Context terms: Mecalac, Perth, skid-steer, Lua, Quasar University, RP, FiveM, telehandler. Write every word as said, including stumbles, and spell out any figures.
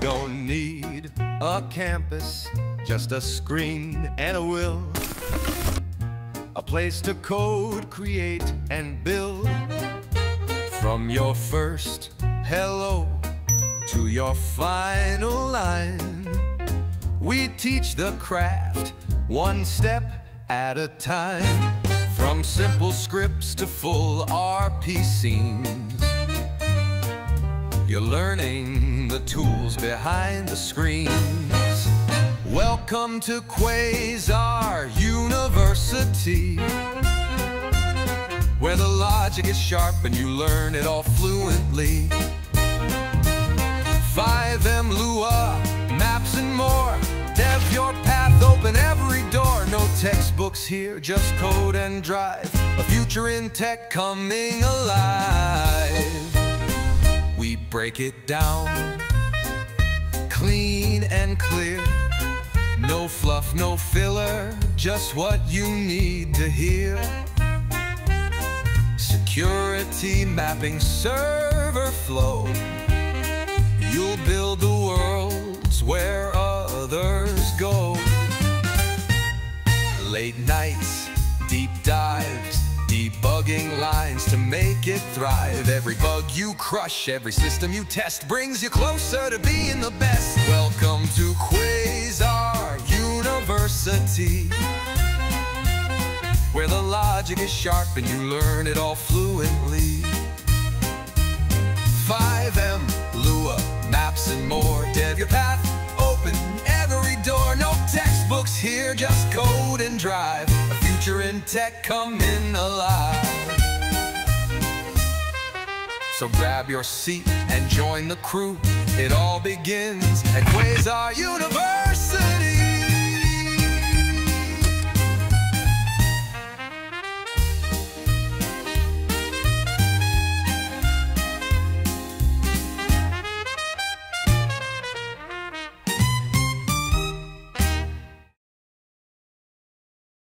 don't need a campus, just a screen and a will, a place to code, create, and build. From your first hello to your final line, we teach the craft one step at a time. From simple scripts to full R P scenes, you're learning the tools behind the screens. Welcome to Quasar University, where the logic is sharp and you learn it all fluently. FiveM, Lua, maps and more. Dev your path, open every door. No textbooks here, just code and drive. A future in tech coming alive. We break it down, clean and clear. No fluff, no filler, just what you need to hear. Security, mapping, server flow. You'll build the worlds where others go. Late nights, deep dives, debugging lines to make it thrive. Every bug you crush, every system you test brings you closer to being the best. Welcome to Quasar University, where the logic is sharp and you learn it all fluently. FiveM, Lua, maps and more. Dev your path, open every door. No textbooks here, just code and drive. A future in tech coming alive. So grab your seat and join the crew. It all begins at Quasar University.